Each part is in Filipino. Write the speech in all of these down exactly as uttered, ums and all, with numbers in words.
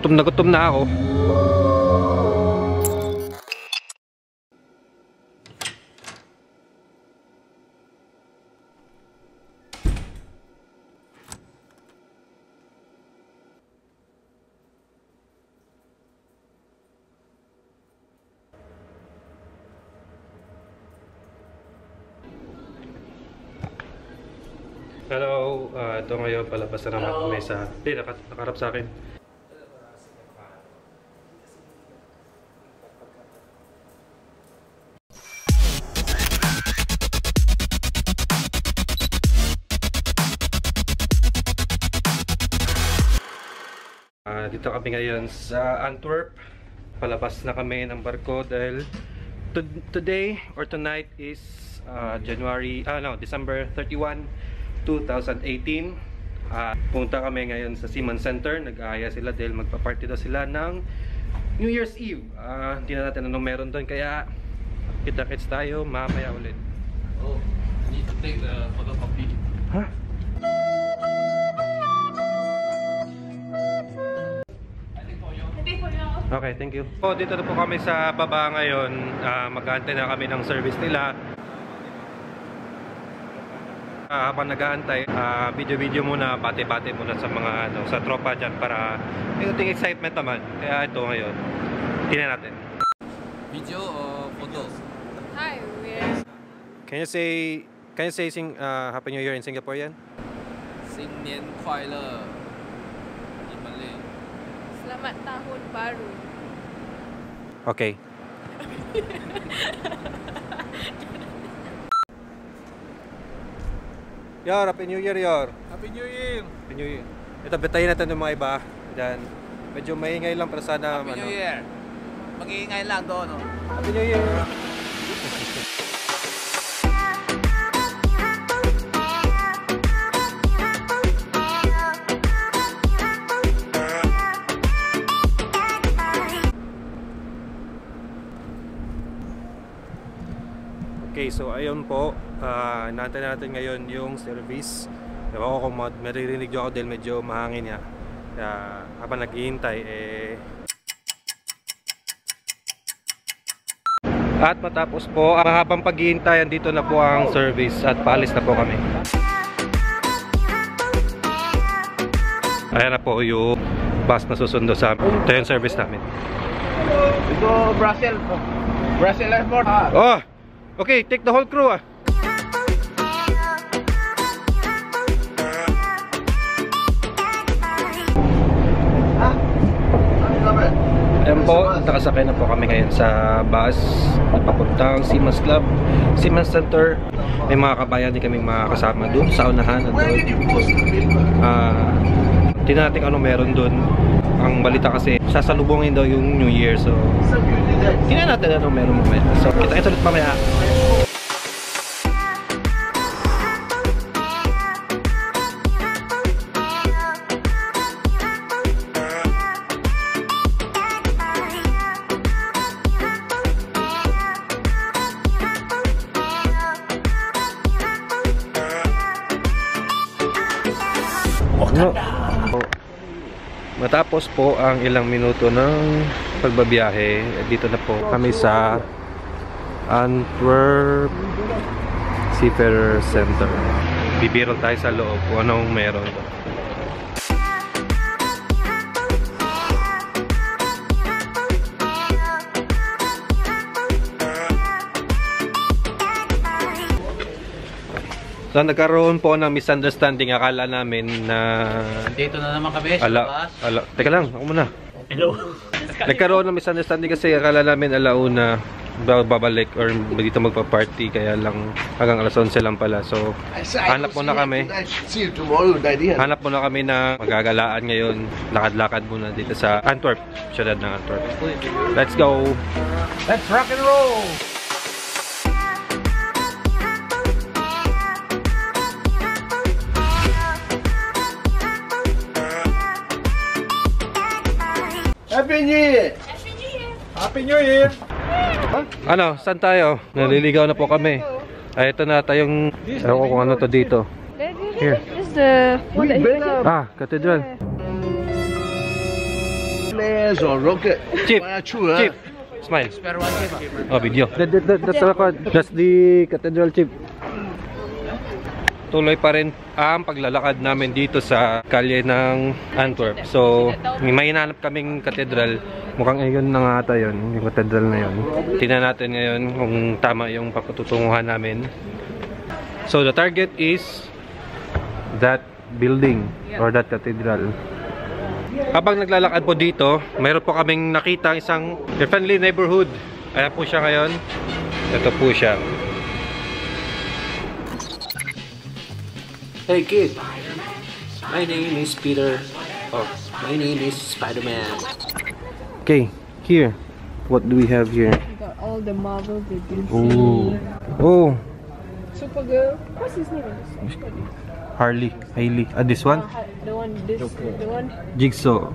Gutom na gutom na ako. Hello, uh, ito ngayon palabas na naman kami sa... Hindi, naka, nakarap sa akin. Uh, dito kami ngayon sa Antwerp. Palabas na kami ng barko dahil to today or tonight is uh, January... Ah, no, December thirty-one, two thousand eighteen. Uh, punta kami ngayon sa Seaman Center. Nag-aaya sila dahil magpa-party daw sila ng New Year's Eve. Uh, hindi na natin anong meron doon, kaya kita-kits tayo mamaya ulit. Oh, I need to take the photocopy. Huh? Okay, thank you. So, dito na po kami sa baba ngayon. Uh, mag-aantay na kami ng service nila. Uh, habang nag-aantay, uh, video-video muna, bate-bate muna sa mga ano, sa tropa dyan para may kunting excitement naman. Kaya ito ngayon, tingnan natin. Video o photo? Hi, we're... Can you say, can you say sing, uh, Happy New Year in Singaporean? Sing Nian Kuai Le in Malay. Selamat Tahun Baru. Okay. Yor, Happy New Year, Yor! Happy New Year! Happy New Year! Ito, betayin natin yung mga iba. Then, medyo maingay lang para sana... Happy ano. New Year! Mag-iingay lang doon, no? Happy New Year! Okay, so ayun po, uh, natin natin ngayon yung service. Ewan ko kung maririnig nyo ako dahil medyo mahangin niya. Kaya habang naghihintay eh... At matapos po, habang paghihintayan dito na po ang service at paalis na po kami. Ayan na po yung bus na susundo sa amin. Ito yung service namin. Ito Brazil po. Brazil Airport. Oh! Okay, take the whole crew ah. Ayan po, nakasakay na po kami ngayon sa bus na papuntang Seaman's Club, Seaman's Center. May mga kabayan din kaming mga kasama doon sa unahan. Ah, tingnan natin ano meron doon. Ang balita kasi, sasalubungin daw yung New Year. So, tingnan natin ano meron mamaya. So, kita-kita ulit mamaya. Matapos po ang ilang minuto ng pagbabiyahe, dito na po kami sa Antwerp Seafarer Center. Bibiro tayo sa loob kung anong meron doon. So nagkaroon po ng misunderstanding, akala namin na... Dito na naman kami, ala, ala, teka lang, ako muna. Hello. Nagkaroon ng misunderstanding kasi akala namin alauna babalik or dito magpa-party, kaya lang hanggang alas onse lang pala. So hanap muna kami. Hanap muna kami na magagalaan ngayon. Lakad-lakad muna dito sa Antwerp, siyudad ng Antwerp. Let's go! Let's rock and roll! Happy New Year! Happy New Year! Ano? Saan tayo? Naliligaw na po kami. Ay, ito na tayong... Ewan ko kung ano to dito. Here. This is the... Ah, cathedral. Fires or rocket. Chip. True, Chip. Huh? Smile. Spare one chip. Oh, big deal. That, that, that, that's, the that's the cathedral, Chip. Tuloy pa rin ang paglalakad namin dito sa kalye ng Antwerp. So, may hinahanap kaming katedral. Mukhang ayun na nga ata yun, yung katedral na yun. Tingnan natin ngayon kung tama yung pagtutunguhan namin. So, the target is that building or that cathedral. Habang naglalakad po dito, mayroon po kaming nakita isang friendly neighborhood. Ayan po siya ngayon. Ito po siya. Hey kid, my name is Peter, or my name is Spider-Man. Okay, here, what do we have here? We got all the Marvel that you see. Oh! Supergirl, what's his name? Harley, Haley, ah, this one? Uh, the one, this, okay. The one. Jigsaw.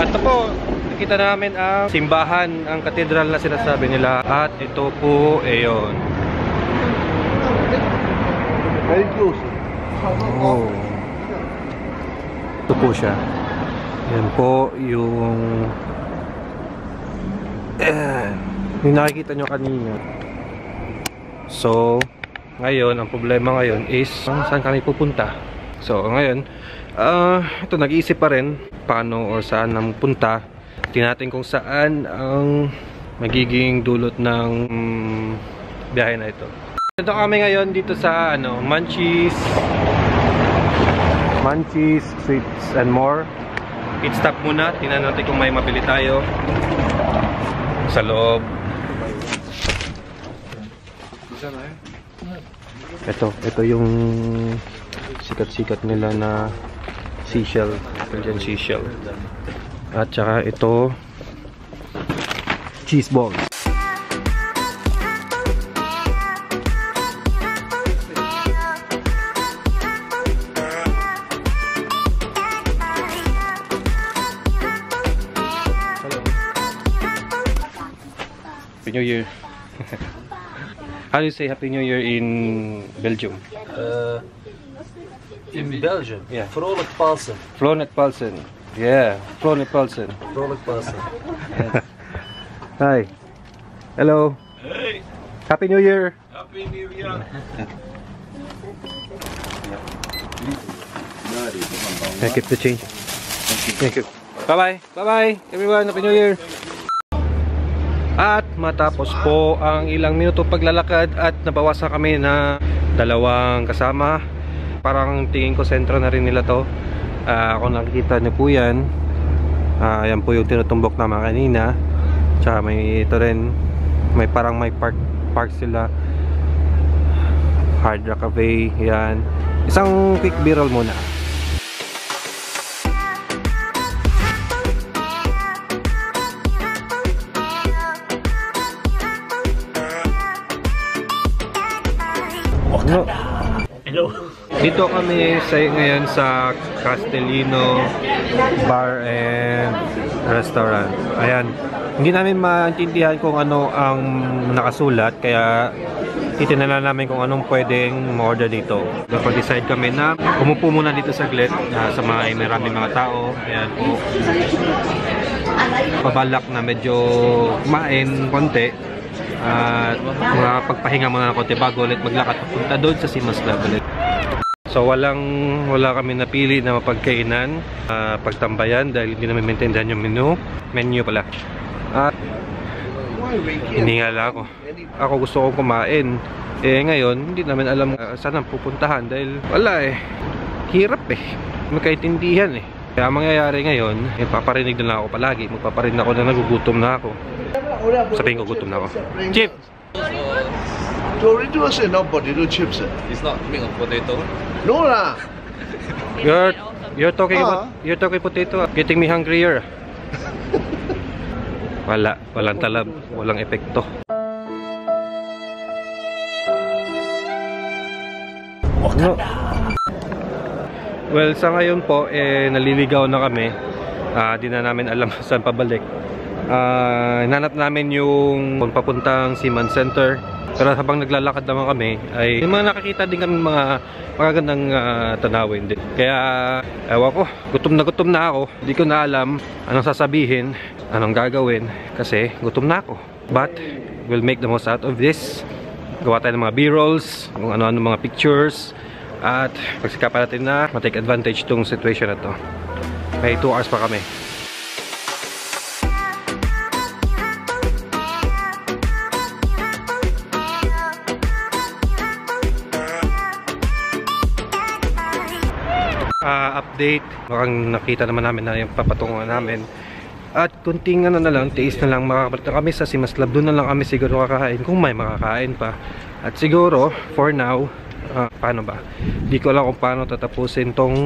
At po, nakita namin ang simbahan, ang katedral na sinasabi nila. At ito po, ayon. Very close. Oh. Ito po siya. Yan po yung... yung nakikita nyo kanina. So, ngayon, ang problema ngayon is, saan kami pupunta? So, ngayon, uh, ito, nag-iisip pa rin paano or saan na punta. Tingnan natin kung saan ang magiging dulot ng um, biyahe na ito. Ito kami ngayon dito sa ano, Munchies. Munchies, sweets and more. It stop muna. Tingnan natin kung may mabili tayo sa loob. Ito, ito yung sikat-sikat nila na seashell, Belgian seashell. At saka ito, cheese balls. Happy New Year. How do you say Happy New Year in Belgium? Uh, in Belgium? Yeah. Vrolijk Pausen. Vrolijk Pausen. Yeah, Vrolijk Pausen. Vrolijk Pausen. Yes. Hi. Hello. Hey. Happy New Year. Happy New Year. Thank you for the change. Thank you. Bye-bye. Bye-bye. Everyone, Happy New Year. At matapos po ang ilang minuto paglalakad at nabawasan kami na dalawang kasama. Parang tingin ko sentro na rin nila to. Uh, kung nakikita niyo po yan, uh, yan po yung tinutumbok naman kanina. Tsaka may ito rin, may parang may park, park sila. Hard Rock Cafe, yan. Isang quick viral muna. Hello. Hello. Dito kami sa ngayon sa Castellino Bar and Restaurant. Ayan. Hindi namin maintindihan kung ano ang nakasulat kaya titingnan namin kung anong pwedeng ma-order dito. Napag-decide kami na umupo muna dito saglit uh, sa mga maraming mga tao. Ayan po. Pabalak na medyo kumain konti. At uh, pagpahinga muna ng konti bago ulit maglakad papunta doon sa Simas Level. So walang wala kami napili na mapagkainan, uh, pagtambayan dahil hindi namin maintindihan yung menu, menu pala. At hiningala ako. Ako gusto kong kumain. Eh ngayon, hindi namin alam uh, saan ang pupuntahan dahil wala eh. Hirap eh. Magkaintindihan eh. Kaya mangyayari ngayon, eh, paparinig na lang ako palagi. Magpaparinig ako na nagugutom na ako. Sabihin ko, gutom na ako. Chip! Doritos and not potato chips. It's not made of potato? No lah! You're, you're talking about you're talking potato. Getting me hungrier. Wala. Walang talab. Walang epekto. No. Well, sa ngayon po, eh, naliligaw na kami. Uh, di na namin alam saan pabalik. Uh, hinanap namin yung papuntang Seaman Center. Pero habang naglalakad naman kami ay may mga nakakita din kami mga magagandang uh, tanawin din. Kaya ewan ko, gutom na gutom na ako. Hindi ko na alam anong sasabihin, anong gagawin kasi gutom na ako. But we'll make the most out of this. Gawa tayo ng mga b-rolls, kung ano-ano mga pictures. At pagsikapan natin na matake advantage tong situation na to. May two hours pa kami. Uh, update, mukhang nakita naman namin na yung papatungan namin at kunting ano na lang, tiis na lang makakapalit na kami sa Simaslab. Doon na lang kami siguro kakain kung may makakain pa. At siguro for now, uh, paano ba, di ko alam kung paano tatapusin tong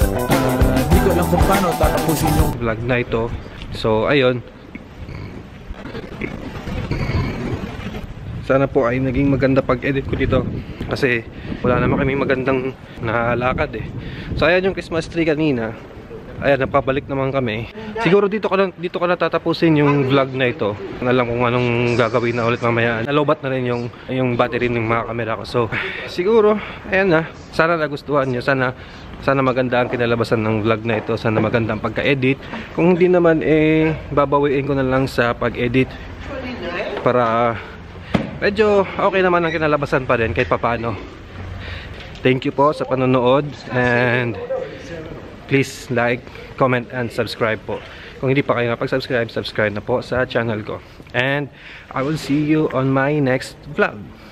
uh, di ko alam kung paano tatapusin yung vlog na ito. So ayun, sana po ay naging maganda pag-edit ko dito kasi wala naman kaming magandang nakalakad eh. So ayan yung Christmas tree kanina. Ayan, napabalik naman kami. Siguro dito ko na, dito ko na tatapusin yung vlog na ito. Alam kung anong gagawin na ulit mamaya. Nalobat na rin yung, yung battery ng mga kamera ko. So siguro, ayan na. Sana nagustuhan nyo. Sana, sana maganda ang kinalabasan ng vlog na ito. Sana maganda ang pagka-edit. Kung hindi naman eh, babawiin ko na lang sa pag-edit para medyo okay naman ang kinalabasan pa rin kahit papaano. Thank you po sa panonood and please like, comment and subscribe po. Kung hindi pa kayo napag-subscribe, subscribe na po sa channel ko. And I will see you on my next vlog.